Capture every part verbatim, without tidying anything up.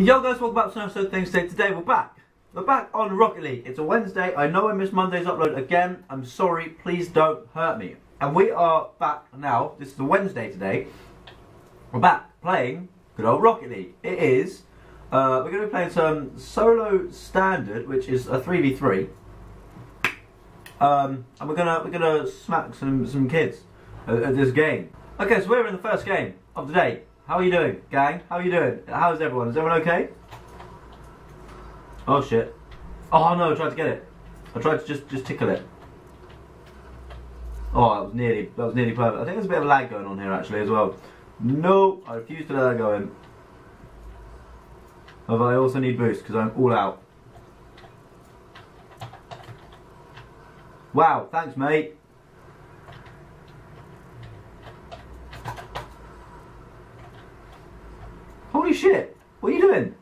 Yo guys, welcome back to another episode. Things today. Today we're back. We're back on Rocket League. It's a Wednesday. I know I missed Monday's upload again. I'm sorry. Please don't hurt me. And we are back now. This is the Wednesday today. We're back playing good old Rocket League. It is. Uh, we're going to be playing some solo standard, which is a three v three. Um, and we're gonna we're gonna smack some some kids at, at this game. Okay, so we're in the first game of the day. How are you doing, gang? How are you doing? How's everyone? Is everyone okay? Oh shit. Oh no, I tried to get it. I tried to just, just tickle it. Oh, that was nearly that was nearly perfect. I think there's a bit of lag going on here actually as well. No, I refuse to let that go in. But I also need boost because I'm all out. Wow, thanks mate. Holy shit, what are you doing?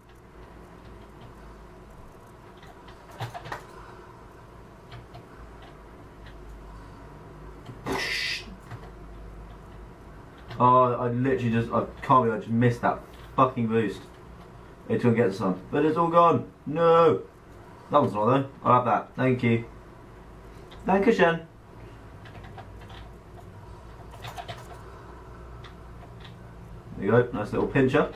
Oh, I literally just, I can't believe I just missed that fucking boost. It's gonna get some, but it's all gone. No! That one's not though, I'll have that, thank you. Thank you, Shen. There you go, nice little pincher.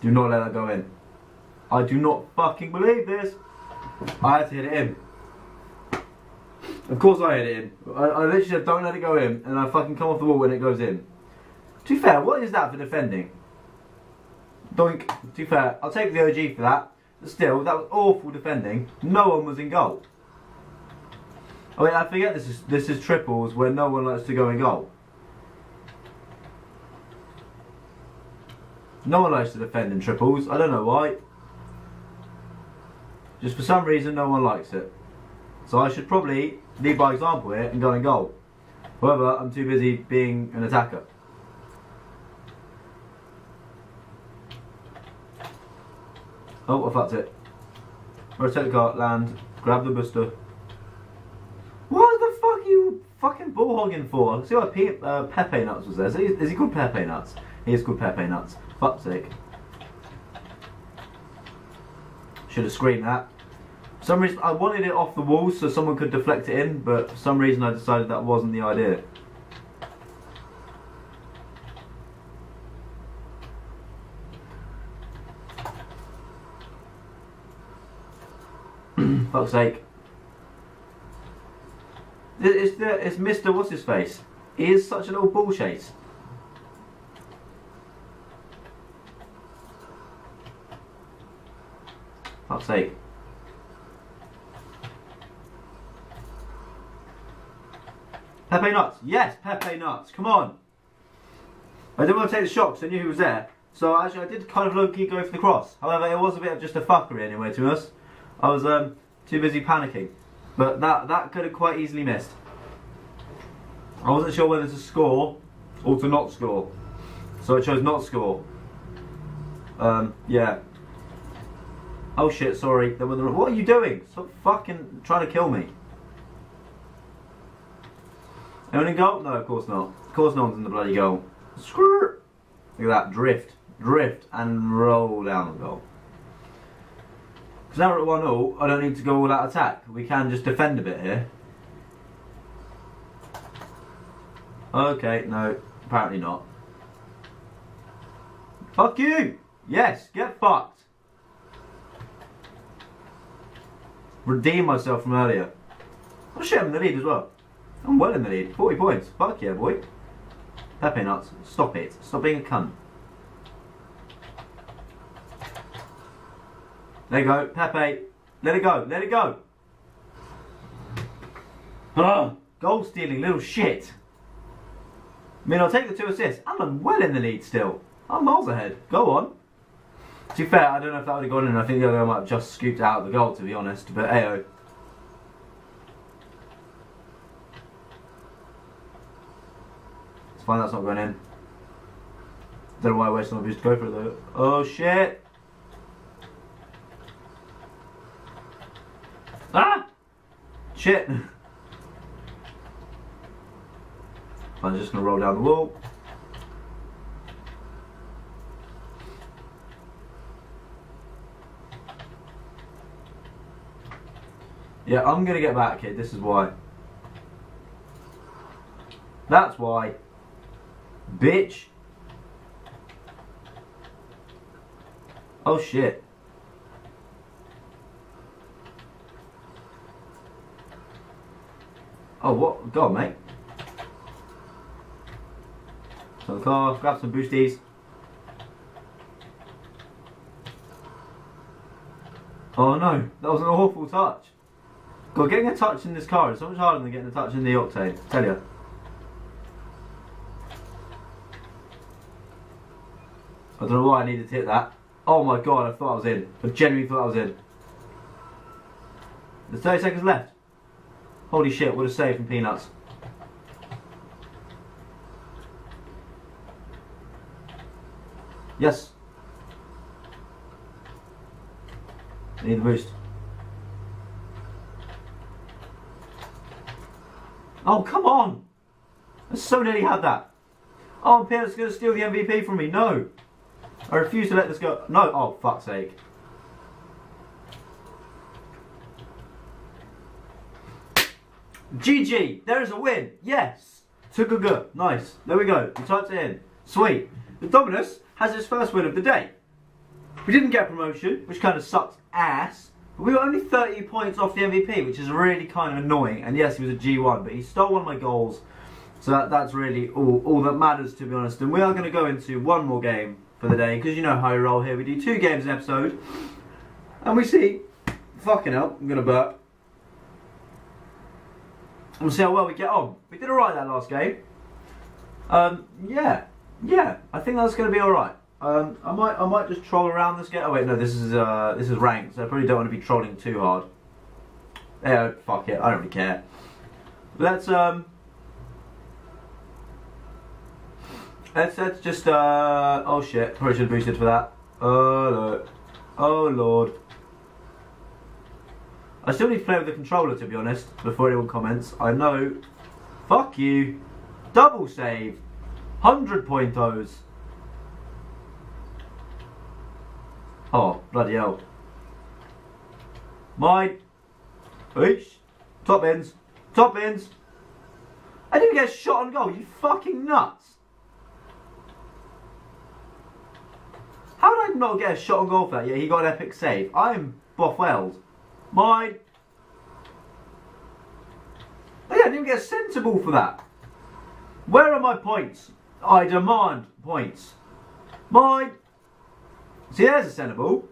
Do not let that go in. I do not fucking believe this. I had to hit it in. Of course I hit it in. I, I literally said don't let it go in and I fucking come off the wall when it goes in. To be fair, what is that for defending? Doink. To be fair, I'll take the O G for that. But still, that was awful defending. No one was in goal. I mean, I forget this is, this is triples where no one likes to go in goal. No one likes to defend in triples, I don't know why. Just for some reason no one likes it. So I should probably lead by example here and go in goal. However, I'm too busy being an attacker. Oh, I fucked it. Rotate the cart, land, grab the booster. What the fuck are you fucking ball hogging for? See why Pe uh, Pepe Nuts was there. Is he, is he called Pepe Nuts? He is called Pepe Nuts. Fuck's sake. Should have screened that. For some reason, I wanted it off the wall so someone could deflect it in, but for some reason I decided that wasn't the idea. Fuck's sake. It's, the, it's Mister What's-His-Face. He is such an old bullshit. Fuck's sake. Pepe Nuts. Yes, Pepe Nuts. Come on. I didn't want to take the shot because I knew he was there. So actually I did kind of low-key go for the cross. However, it was a bit of just a fuckery anyway to us. I was um, too busy panicking. But that, that could have quite easily missed. I wasn't sure whether to score or to not score. So I chose not score. Um, yeah. Oh shit, sorry. What are you doing? Stop fucking trying to kill me. Anyone in goal? No, of course not. Of course no one's in the bloody goal. Screw. Look at that. Drift. Drift and roll down the goal. Because now we're at one all, I don't need to go all out attack. We can just defend a bit here. Okay, no, apparently not. Fuck you! Yes, get fucked! Redeem myself from earlier. Oh shit, I'm in the lead as well. I'm well in the lead, forty points. Fuck yeah, boy. Pepe Nuts, stop it. Stop being a cunt. There you go, Pepe. Let it go, let it go. Ugh, goal stealing, little shit. I mean, I'll take the two assists. And I'm well in the lead still. I'm miles ahead. Go on. To be fair, I don't know if that would have gone in. I think the other guy might have just scooped out of the goal, to be honest. But ayo. It's fine, that's not going in. Don't know why I wasted my boost to go for it though. Oh shit. Ah! Shit. So I'm just going to roll down the wall. Yeah, I'm going to get back here. This is why. That's why. Bitch. Oh shit. Oh, what? Go on, mate. So the car, grab some boosties. Oh no, that was an awful touch. God, getting a touch in this car is so much harder than getting a touch in the Octane, I tell you. I don't know why I needed to hit that. Oh my god, I thought I was in. I genuinely thought I was in. There's thirty seconds left. Holy shit, what a save from Peanuts. Yes. I need the boost. Oh, come on! I so nearly had that. Oh, Peanuts is going to steal the M V P from me. No! I refuse to let this go. No, oh, fuck's sake. G G, there is a win, yes. Tukugu, nice, there we go, we typed it in, sweet. The Dominus has its first win of the day. We didn't get promotion, which kind of sucked ass, but we were only thirty points off the M V P, which is really kind of annoying, and yes, he was a G one, but he stole one of my goals, so that, that's really all, all that matters, to be honest. And we are going to go into one more game for the day, because you know how we roll here, we do two games an episode, and we see, fucking hell, I'm going to burp. We'll see how well we get on. We did alright that last game. Um, yeah, yeah. I think that's going to be alright. Um, I might, I might just troll around this game. Oh wait, no. This is, uh, this is ranked. So I probably don't want to be trolling too hard. Yeah, fuck it. I don't really care. Let's, um, let's, let's just, uh, oh shit. Probably should have boosted for that. Oh no. Oh lord. I still need to play with the controller, to be honest, before anyone comments. I know. Fuck you. Double save. one hundred pointos. Oh, bloody hell. Mine. Oops. Top ends. Top ends. I didn't get shot on goal, you fucking nuts. How did I not get a shot on goal for that? Yeah, he got an epic save. I'm boffwelled. Mine. Oh yeah, I didn't even get sensible for that. Where are my points? I demand points. Mine. See, there's a sensible.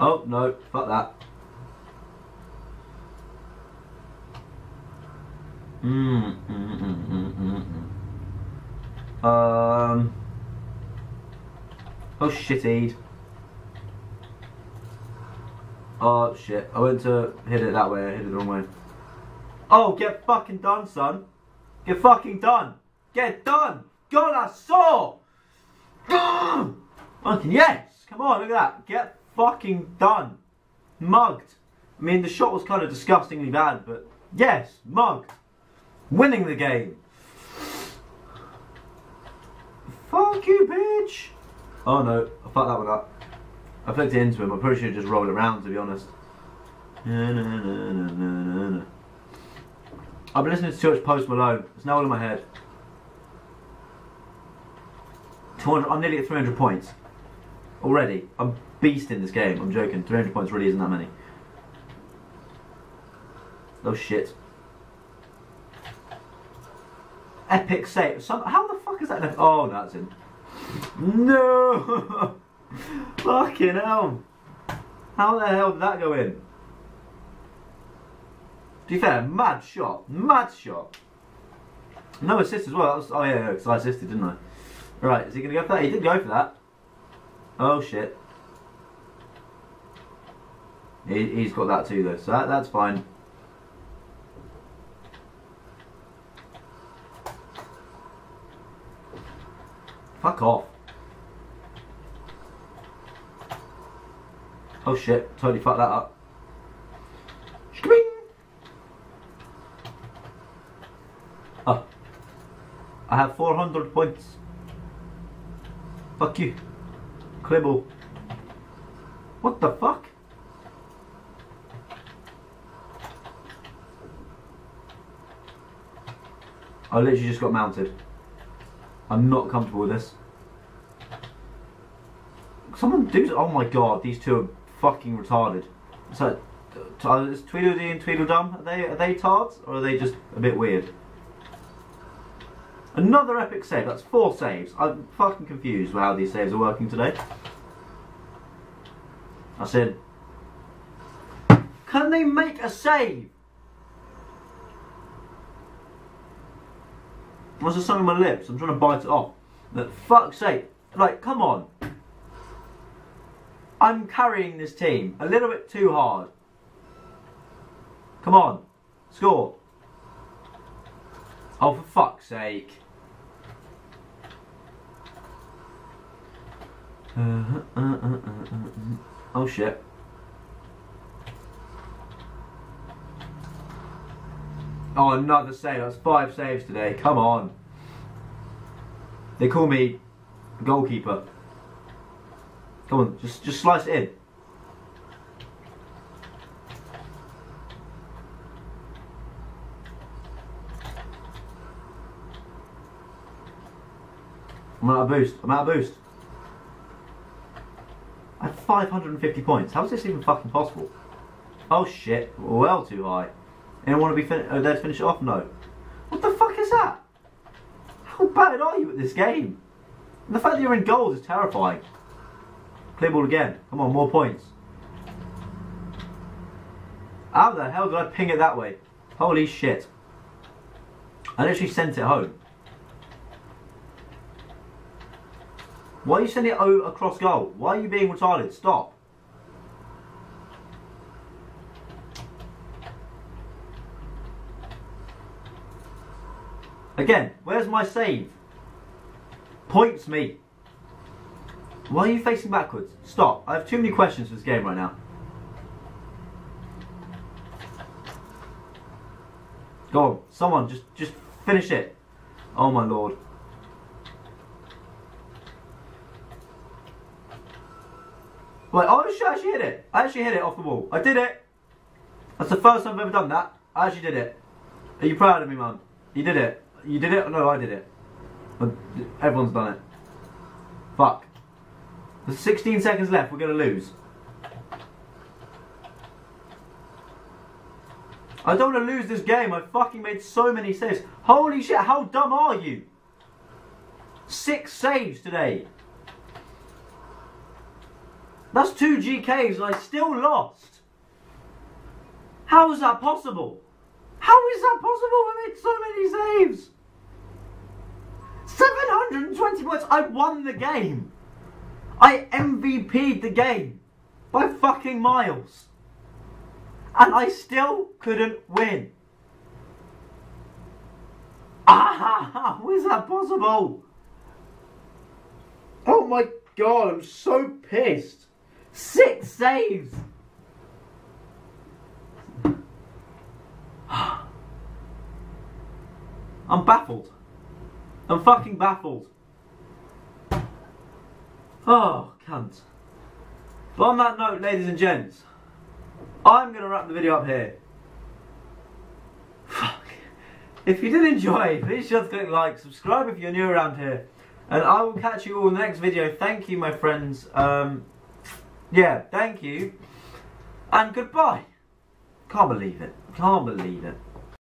Oh no, fuck that. Mm, mm, mm, mm, mm, mm. Um. Oh shit, Eid. Oh shit, I went to hit it that way, I hit it the wrong way. Oh, get fucking done, son. Get fucking done. Get done. God, I saw. Fucking yes. Come on, look at that. Get fucking done. Mugged. I mean, the shot was kind of disgustingly bad, but yes, mugged. Winning the game. Fuck you, bitch. Oh no, I fucked that one up. I flicked it into him. I probably should have just rolled around, to be honest. Na, na, na, na, na, na. I've been listening to too much Post Malone. It's now all in my head. two hundred, I'm nearly at three hundred points. Already. I'm beast in this game. I'm joking. three hundred points really isn't that many. Oh shit. Epic save. Some, how the fuck is that? Oh, no, that's in. No! Fucking hell! How the hell did that go in? To be fair, mad shot. Mad shot. No assist as well. Was, oh yeah, because yeah, I assisted, didn't I? Right, is he going to go for that? He did go for that. Oh shit. He, he's got that too though, so that, that's fine. Fuck off. Oh shit, totally fucked that up. I have four hundred points. Fuck you, Clebo. What the fuck? I literally just got mounted. I'm not comfortable with this. Someone do... Oh my god, these two are fucking retarded. So, is Tweedledee and Tweedledum, are they, are they tards? Or are they just a bit weird? Another epic save, that's four saves. I'm fucking confused with how these saves are working today. I said, can they make a save? Was there something on my lips? I'm trying to bite it off. But fuck's sake, like, come on. I'm carrying this team a little bit too hard. Come on, score. Oh, for fuck's sake. Uh, uh, uh, uh, uh. Oh shit. Oh, another save. That's five saves today. Come on. They call me goalkeeper. Come on, just just slice it in. I'm out of boost. I'm out of boost. I have five hundred fifty points. How is this even fucking possible? Oh shit. Well too high. Anyone want to be fin oh, there to finish it off? No. What the fuck is that? How bad are you at this game? And the fact that you're in goals is terrifying. Play ball again. Come on, more points. How the hell did I ping it that way? Holy shit. I literally sent it home. Why are you sending it across goal? Why are you being retarded? Stop. Again, where's my save? Points me. Why are you facing backwards? Stop. I have too many questions for this game right now. Go on, someone, just, just finish it. Oh my lord. Wait, oh shit, I actually hit it. I actually hit it off the wall. I did it. That's the first time I've ever done that. I actually did it. Are you proud of me, man? You did it. You did it? No, I did it. Everyone's done it. Fuck. There's sixteen seconds left. We're going to lose. I don't want to lose this game. I fucking made so many saves. Holy shit, how dumb are you? Six saves today. That's two G Ks and I still lost. How is that possible? How is that possible? I made so many saves. seven hundred twenty points. I won the game. I M V P'd the game by fucking miles. And I still couldn't win. Ah, how is that possible? Oh my god, I'm so pissed. Six saves. I'm baffled. I'm fucking baffled. Oh, cunt. But on that note, ladies and gents, I'm going to wrap the video up here. Fuck. If you did enjoy, please just click like, subscribe if you're new around here, and I will catch you all in the next video. Thank you, my friends. Um, yeah, thank you. And goodbye. Can't believe it. Can't believe it.